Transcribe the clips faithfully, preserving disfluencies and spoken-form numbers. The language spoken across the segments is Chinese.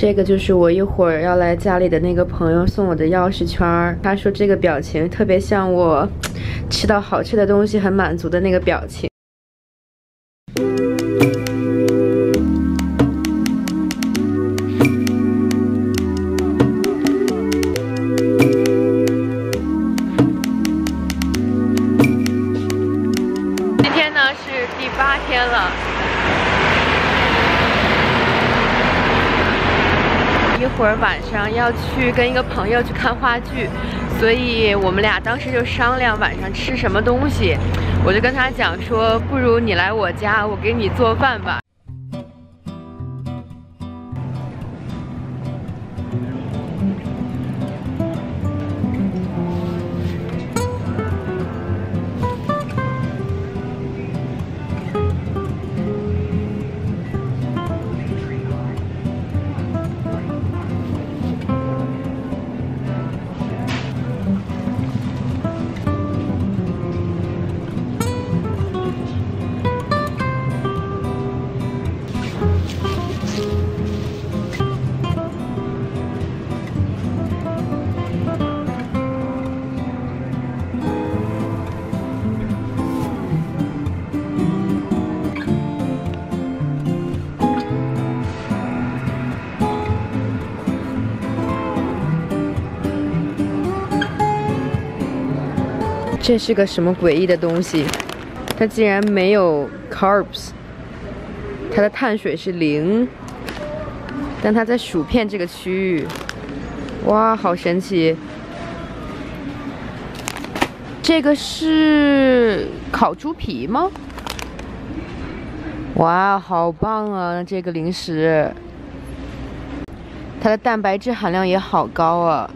这个就是我一会儿要来家里的那个朋友送我的钥匙圈，他说这个表情特别像我吃到好吃的东西很满足的那个表情。 一会儿晚上要去跟一个朋友去看话剧，所以我们俩当时就商量晚上吃什么东西。我就跟他讲说，不如你来我家，我给你做饭吧。这是个什么诡异的东西？它竟然没有 carbs， 它的碳水是零，但它在薯片这个区域，哇，好神奇！这个是烤猪皮吗？哇，好棒啊！这个零食，它的蛋白质含量也好高啊，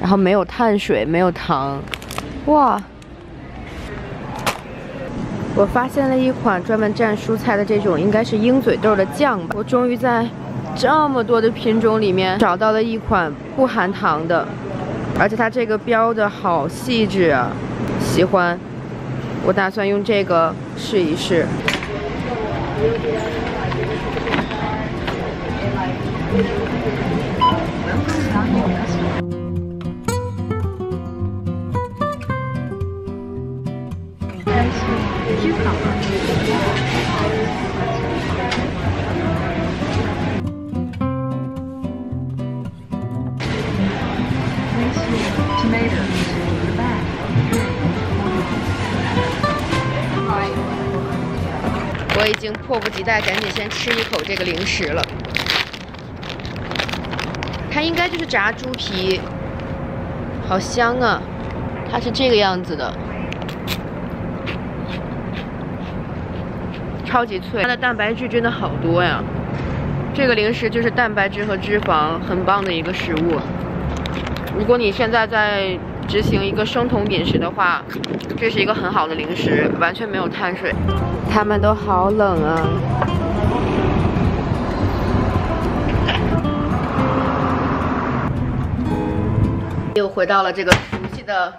然后没有碳水，没有糖，哇！ 我发现了一款专门蘸蔬菜的这种，应该是鹰嘴豆的酱吧。我终于在这么多的品种里面找到了一款不含糖的，而且它这个标的好细致啊，喜欢。我打算用这个试一试。我已经迫不及待，赶紧先吃一口这个零食了。它应该就是炸猪皮，好香啊！它是这个样子的，超级脆。它的蛋白质真的好多呀！这个零食就是蛋白质和脂肪很棒的一个食物。如果你现在在执行一个生酮饮食的话，这是一个很好的零食，完全没有碳水。 他们都好冷啊！又回到了这个熟悉的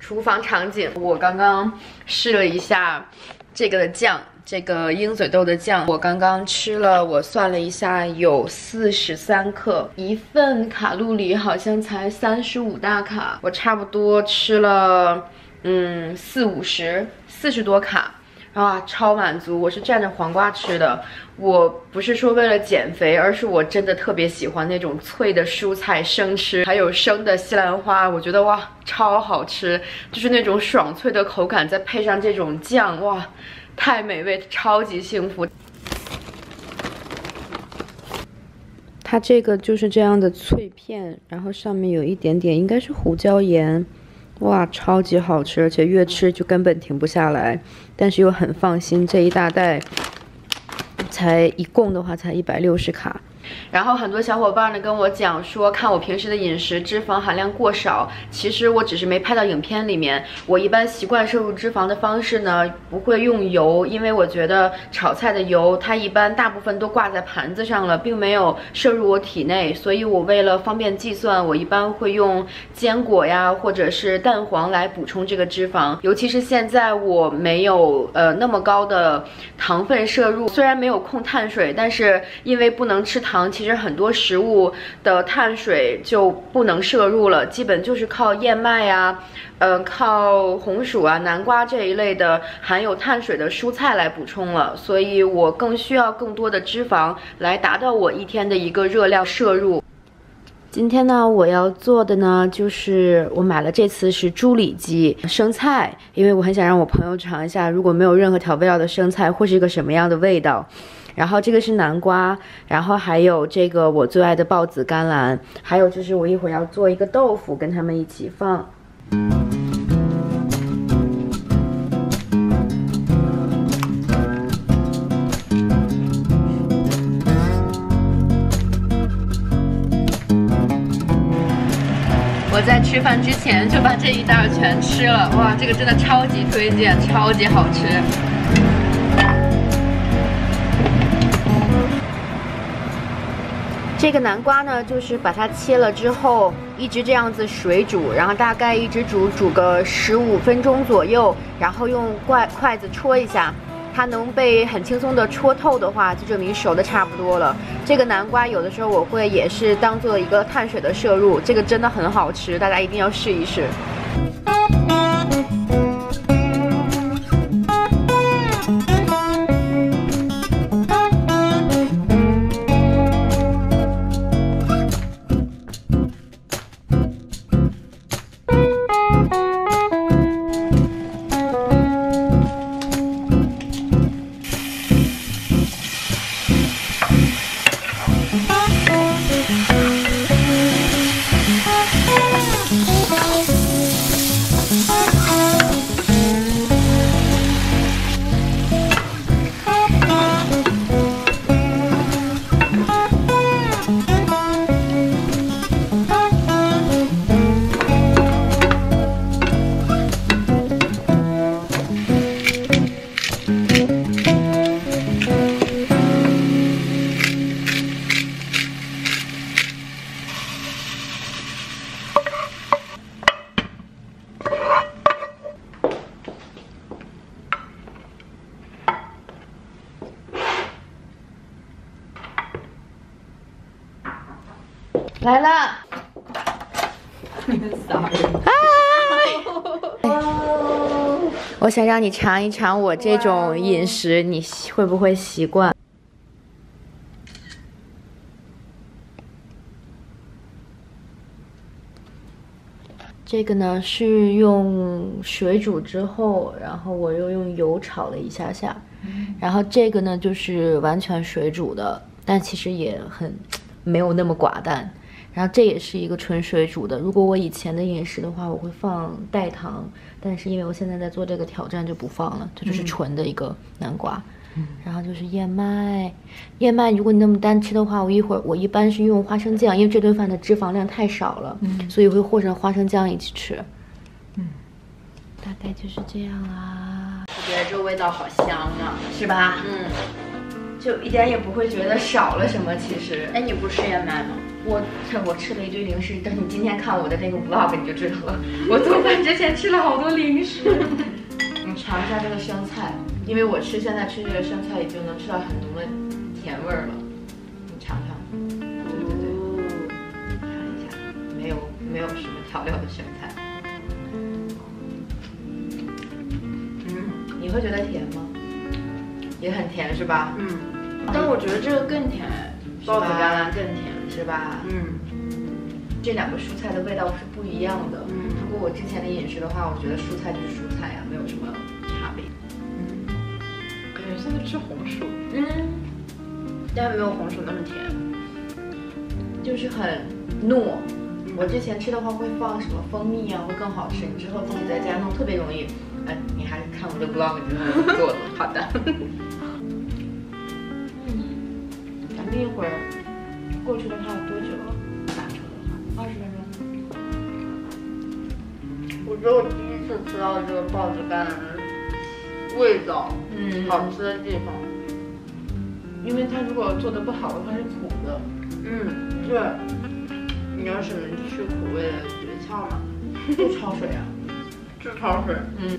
厨房场景。我刚刚试了一下这个的酱，这个鹰嘴豆的酱，我刚刚吃了，我算了一下，有四十三克，一份卡路里好像才三十五大卡，我差不多吃了，嗯，四五十，四十多卡。 啊，超满足！我是蘸着黄瓜吃的，我不是说为了减肥，而是我真的特别喜欢那种脆的蔬菜生吃，还有生的西兰花，我觉得哇，超好吃！就是那种爽脆的口感，再配上这种酱，哇，太美味，超级幸福。它这个就是这样的脆片，然后上面有一点点，应该是胡椒盐。 哇，超级好吃，而且越吃就根本停不下来，但是又很放心。这一大袋，才一共的话才一百六十卡。然后很多小伙伴呢跟我讲说，看我平时的饮食脂肪含量过少，其实我只是没拍到影片里面。我一般习惯摄入脂肪的方式呢，不会用油，因为我觉得炒菜的油它一般大部分都挂在盘子上了，并没有摄入我体内，所以我为了方便计算，我一般会用坚果呀或者是蛋黄来补充这个脂肪。尤其是现在我没有呃那么高的糖分摄入，虽然没有控碳水，但是因为不能吃糖。常其实很多食物的碳水就不能摄入了，基本就是靠燕麦啊，呃，靠红薯啊、南瓜这一类的含有碳水的蔬菜来补充了。所以我更需要更多的脂肪来达到我一天的一个热量摄入。 今天呢，我要做的呢，就是我买了这次是猪里脊生菜，因为我很想让我朋友尝一下，如果没有任何调味料的生菜会是一个什么样的味道。然后这个是南瓜，然后还有这个我最爱的豹子甘蓝，还有就是我一会儿要做一个豆腐，跟他们一起放。 我在吃饭之前就把这一袋儿全吃了，哇，这个真的超级推荐，超级好吃。这个南瓜呢，就是把它切了之后，一直这样子水煮，然后大概一直煮煮个十五分钟左右，然后用筷筷子戳一下。 它能被很轻松的戳透的话，就证明熟的差不多了。这个南瓜有的时候我会也是当做一个碳水的摄入，这个真的很好吃，大家一定要试一试。 来了！我想让你尝一尝我这种饮食，你会不会习惯？这个呢是用水煮之后，然后我又用油炒了一下下，然后这个呢就是完全水煮的，但其实也很没有那么寡淡。 然后这也是一个纯水煮的。如果我以前的饮食的话，我会放代糖，但是因为我现在在做这个挑战，就不放了。这就是纯的一个南瓜，嗯、然后就是燕麦。燕麦，如果你那么单吃的话，我一会儿我一般是用花生酱，因为这顿饭的脂肪量太少了，嗯、所以会和上花生酱一起吃。嗯，大概就是这样啦、啊。我觉得这味道好香啊，是吧？嗯。 就一点也不会觉得少了什么，其实。哎，你不吃燕麦吗？我我吃了一堆零食，但你今天看我的那个 vlog 你就知道了。我做饭之前吃了好多零食。你尝一下这个生菜，因为我吃现在吃这个生菜已经能吃到很浓的甜味了。你尝尝。对对对，哦、尝一下，没有没有什么调料的生菜。嗯，你会觉得甜吗？ 也很甜是吧？嗯，但我觉得这个更甜，豹子甘蓝更甜是吧？嗯，这两个蔬菜的味道是不一样的。嗯，如果我之前的饮食的话，我觉得蔬菜就是蔬菜呀、啊，没有什么差别。嗯，感觉像在吃红薯。嗯，但没有红薯那么甜，就是很糯。嗯、我之前吃的话会放什么蜂蜜啊，会更好吃。你之后自己在家弄特别容易。哎，你还是看我的 vlog 就能做的。好的。咱们一会儿过去的话有多久？打车的话，二十分钟。我觉得我第一次吃到这个豹子干味道，嗯，好吃的地方。因为它如果做的不好的话是苦的。嗯，对。你要是能吃苦味的诀窍吗？就焯水啊，就焯水。嗯。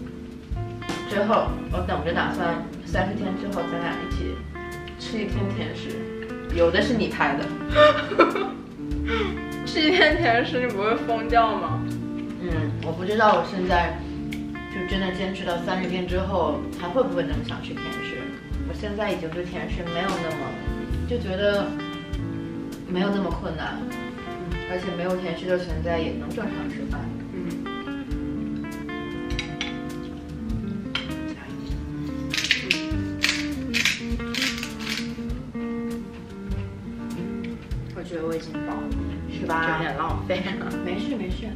最后，我等着打算三十天之后咱俩一起吃一天甜食。有的是你拍的。吃一片甜食，你不会疯掉吗？嗯，我不知道我现在就真的坚持到三十天之后，还会不会那么想吃甜食？我现在已经对甜食没有那么，就觉得没有那么困难，嗯、而且没有甜食的存在也能正常吃饭。嗯。 我觉得我已经饱了，是吧？有点浪费了。没事没事。